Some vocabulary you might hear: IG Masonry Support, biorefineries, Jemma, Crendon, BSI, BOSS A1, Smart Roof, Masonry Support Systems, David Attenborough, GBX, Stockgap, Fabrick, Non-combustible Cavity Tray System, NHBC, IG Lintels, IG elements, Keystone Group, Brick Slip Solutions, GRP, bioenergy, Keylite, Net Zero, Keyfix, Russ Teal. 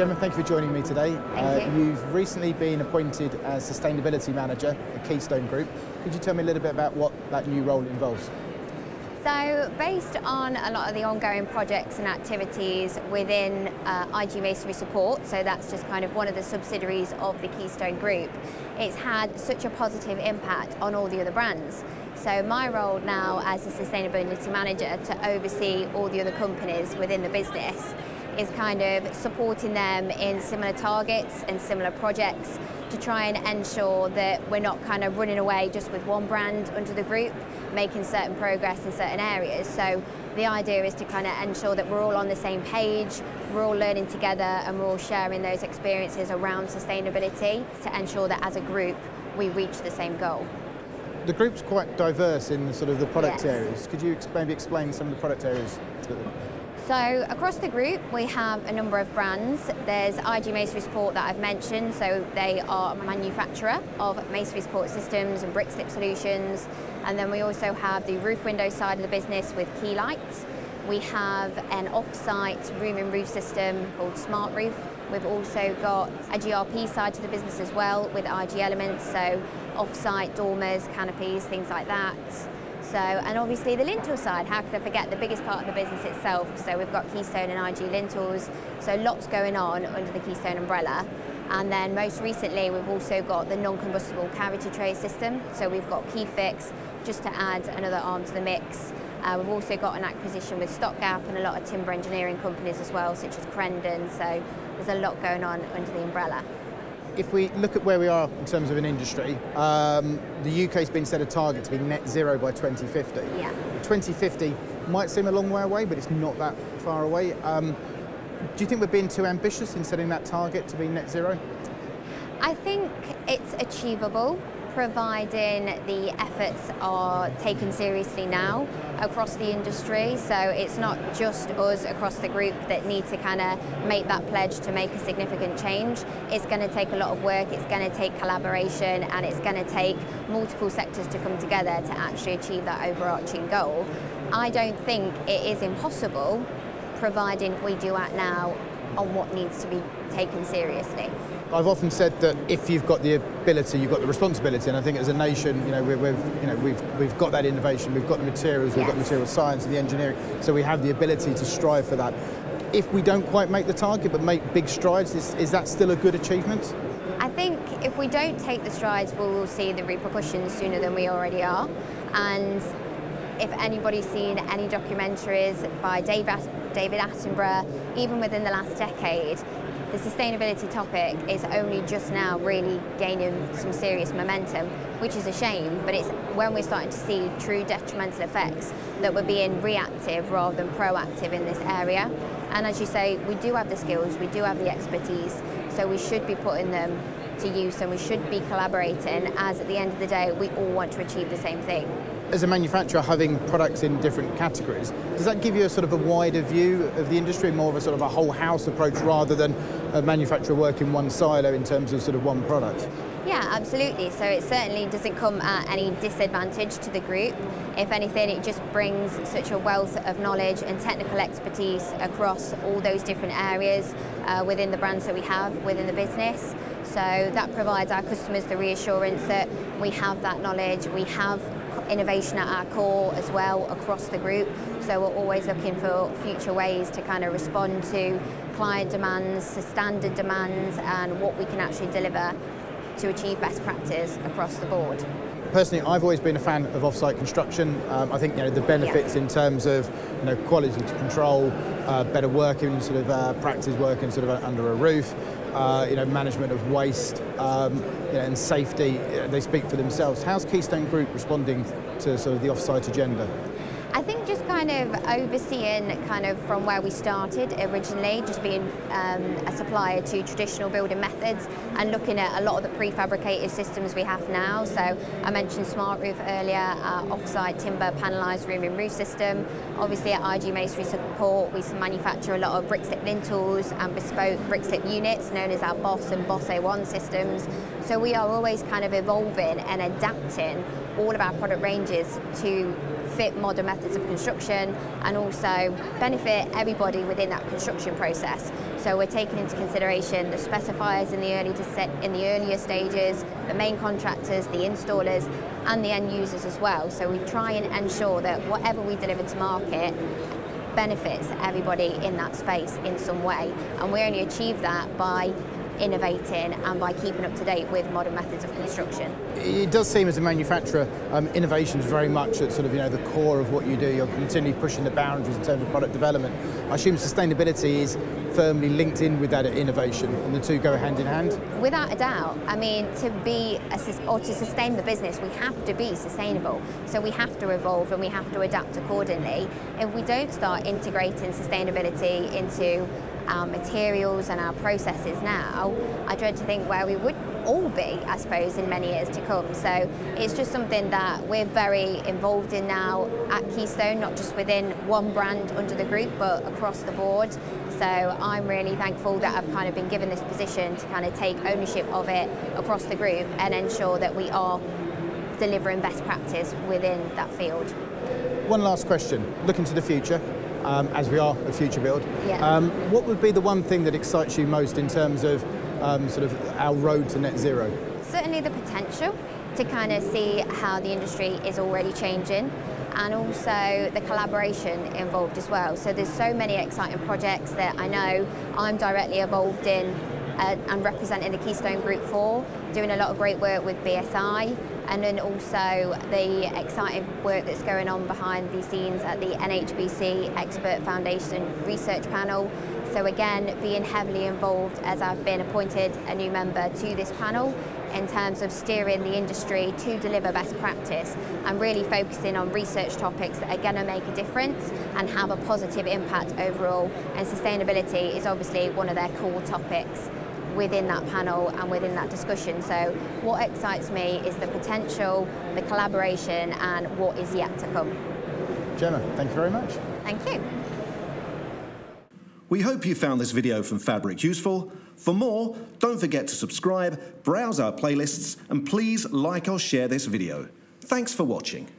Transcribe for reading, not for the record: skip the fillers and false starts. Jemma, thank you for joining me today. You've recently been appointed as Sustainability Manager at Keystone Group. Could you tell me a little bit about what that new role involves? So, based on a lot of the ongoing projects and activities within IG Masonry Support, so that's just kind of one of the subsidiaries of the Keystone Group, it's had such a positive impact on all the other brands. So my role now as the Sustainability Manager to oversee all the other companies within the business is kind of supporting them in similar targets and similar projects to try and ensure that we're not kind of running away just with one brand under the group, making certain progress in certain areas. So the idea is to kind of ensure that we're all on the same page, we're all learning together and we're all sharing those experiences around sustainability to ensure that as a group we reach the same goal. The group's quite diverse in sort of the product areas. Could you maybe explain some of the product areas to them? So across the group we have a number of brands. There's IG Masonry Support that I've mentioned, so they are a manufacturer of Masonry Support Systems and Brick Slip Solutions, and then we also have the roof window side of the business with Keylite. We have an off-site room and roof system called Smart Roof. We've also got a GRP side to the business as well with IG elements, so off-site dormers, canopies, things like that. So, and obviously the lintel side, how could I forget the biggest part of the business itself? So we've got Keystone and IG Lintels, so lots going on under the Keystone umbrella. And then most recently we've also got the non-combustible cavity tray system, so we've got Keyfix, just to add another arm to the mix. We've also got an acquisition with Stockgap and a lot of timber engineering companies as well, such as Crendon, so there's a lot going on under the umbrella. If we look at where we are in terms of an industry, the UK's been set a target to be net zero by 2050. Yeah. 2050 might seem a long way away, but it's not that far away. Do you think we're being too ambitious in setting that target to be net zero? I think it's achievable, providing the efforts are taken seriously now across the industry. So it's not just us across the group that need to kind of make that pledge to make a significant change. It's going to take a lot of work, it's going to take collaboration, and it's going to take multiple sectors to come together to actually achieve that overarching goal. I don't think it is impossible, providing we do act now on what needs to be taken seriously. I've often said that if you've got the ability, you've got the responsibility, and I think as a nation, you know, we've got that innovation, we've got the materials, we've got the material science and the engineering, so we have the ability to strive for that. If we don't quite make the target but make big strides, is that still a good achievement? I think if we don't take the strides, we will see the repercussions sooner than we already are. And if anybody's seen any documentaries by David Attenborough, even within the last decade, the sustainability topic is only just now really gaining some serious momentum, which is a shame, but it's when we're starting to see true detrimental effects that we're being reactive rather than proactive in this area. And as you say, we do have the skills, we do have the expertise, so we should be putting them to use and we should be collaborating, as at the end of the day, we all want to achieve the same thing. As a manufacturer, having products in different categories, does that give you a sort of a wider view of the industry, more of a sort of a whole house approach rather than a manufacturer working one silo in terms of sort of one product? Yeah, absolutely. So it certainly doesn't come at any disadvantage to the group. If anything, it just brings such a wealth of knowledge and technical expertise across all those different areas within the brands that we have within the business. So that provides our customers the reassurance that we have that knowledge, we have innovation at our core as well across the group, so we're always looking for future ways to kind of respond to client demands, to standard demands, and what we can actually deliver to achieve best practice across the board. Personally, I've always been a fan of off-site construction. I think, you know, the benefits in terms of, you know, quality control, better working sort of practice, working sort of under a roof, you know, management of waste, you know, and safety, they speak for themselves. How's Keystone Group responding to sort of the off-site agenda? I think just kind of overseeing kind of from where we started originally, just being a supplier to traditional building methods and looking at a lot of the prefabricated systems we have now. So I mentioned Smart Roof earlier, our off-site timber panelised room and roof system. Obviously at IG Masonry Support we manufacture a lot of brick slip lintels and bespoke brick slip units known as our BOSS and BOSS A1 systems. So we are always kind of evolving and adapting all of our product ranges to fit modern methods of construction and also benefit everybody within that construction process. So we're taking into consideration the specifiers in the earlier stages, the main contractors, the installers, and the end users as well. So we try and ensure that whatever we deliver to market benefits everybody in that space in some way. And we only achieve that by innovating and by keeping up to date with modern methods of construction. It does seem as a manufacturer, innovation is very much at sort of, you know, the core of what you do. You're continually pushing the boundaries in terms of product development. I assume sustainability is firmly linked in with that innovation, and the two go hand in hand. Without a doubt. I mean, to sustain the business, we have to be sustainable. So we have to evolve and we have to adapt accordingly. If we don't start integrating sustainability into our materials and our processes now, I dread to think where we would all be, I suppose, in many years to come. So it's just something that we're very involved in now at Keystone, not just within one brand under the group, but across the board. So I'm really thankful that I've kind of been given this position to kind of take ownership of it across the group and ensure that we are delivering best practice within that field. One last question, looking to the future, as we are a future build, yeah. What would be the one thing that excites you most in terms of sort of our road to net zero? Certainly the potential to kind of see how the industry is already changing, and also the collaboration involved as well. So there's so many exciting projects that I know I'm directly involved in and representing the Keystone Group for, doing a lot of great work with BSI, and then also the exciting work that's going on behind the scenes at the NHBC Expert Foundation Research Panel. So again, being heavily involved as I've been appointed a new member to this panel in terms of steering the industry to deliver best practice and really focusing on research topics that are going to make a difference and have a positive impact overall. And sustainability is obviously one of their core topics within that panel and within that discussion. So what excites me is the potential, the collaboration, and what is yet to come. Jemma, thank you very much. Thank you. We hope you found this video from Fabrick useful. For more, don't forget to subscribe, browse our playlists, and please like or share this video. Thanks for watching.